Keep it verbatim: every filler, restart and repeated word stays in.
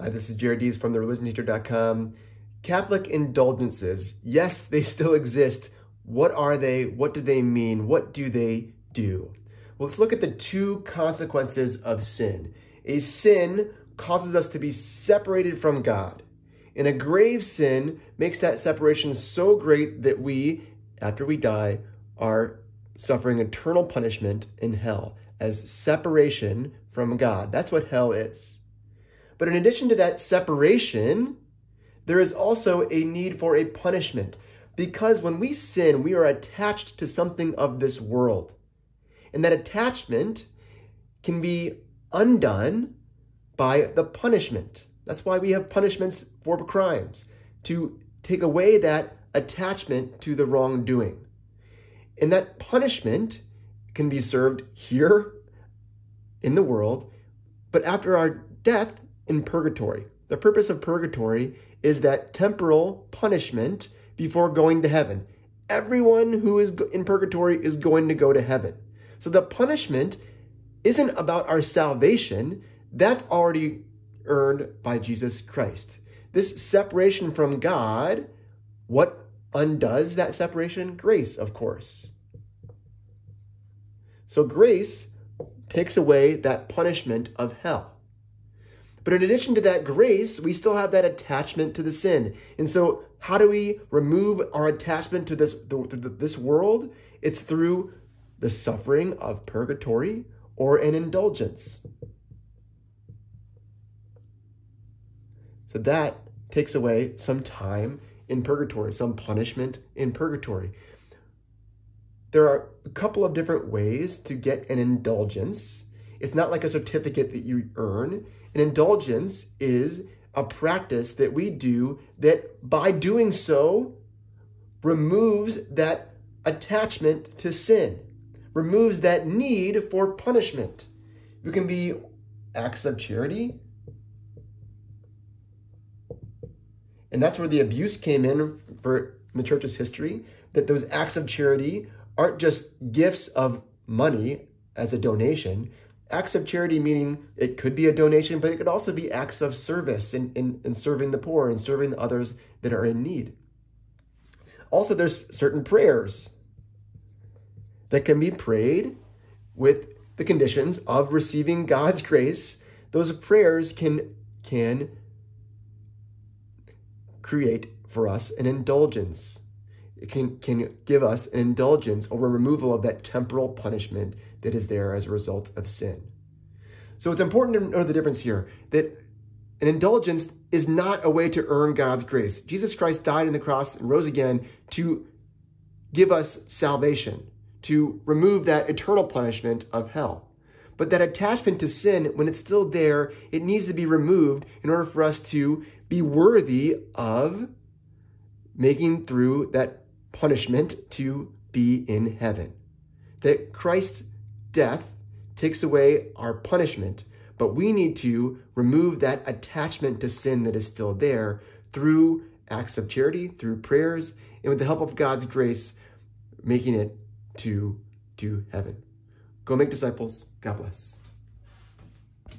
Uh, this is Jared Dees from the religion teacher dot com. Catholic indulgences, yes, they still exist. What are they? What do they mean? What do they do? Well, let's look at the two consequences of sin. A sin causes us to be separated from God, and a grave sin makes that separation so great that we, after we die, are suffering eternal punishment in hell as separation from God. That's what hell is. But in addition to that separation, there is also a need for a punishment, because when we sin, we are attached to something of this world. And that attachment can be undone by the punishment. That's why we have punishments for crimes, to take away that attachment to the wrongdoing. And that punishment can be served here in the world, but after our death, in purgatory. The purpose of purgatory is that temporal punishment before going to heaven. Everyone who is in purgatory is going to go to heaven. So the punishment isn't about our salvation. That's already earned by Jesus Christ. This separation from God, what undoes that separation? Grace, of course. So grace takes away that punishment of hell. But in addition to that grace, we still have that attachment to the sin. And so how do we remove our attachment to this, this world? It's through the suffering of purgatory or an indulgence. So that takes away some time in purgatory, some punishment in purgatory. There are a couple of different ways to get an indulgence. It's not like a certificate that you earn. An indulgence is a practice that we do that by doing so removes that attachment to sin, removes that need for punishment. It can be acts of charity. And that's where the abuse came in for the church's history, that those acts of charity aren't just gifts of money as a donation. Acts of charity, meaning it could be a donation, but it could also be acts of service in, in, in serving the poor and serving others that are in need. Also, there's certain prayers that can be prayed with the conditions of receiving God's grace. Those prayers can, can create for us an indulgence. It can, can give us an indulgence or a removal of that temporal punishment that is there as a result of sin. So it's important to know the difference here, that an indulgence is not a way to earn God's grace. Jesus Christ died on the cross and rose again to give us salvation, to remove that eternal punishment of hell. But that attachment to sin, when it's still there, it needs to be removed in order for us to be worthy of making through that punishment to be in heaven. That Christ's death takes away our punishment, but we need to remove that attachment to sin that is still there through acts of charity, through prayers, and with the help of God's grace, making it to, to heaven. Go make disciples. God bless.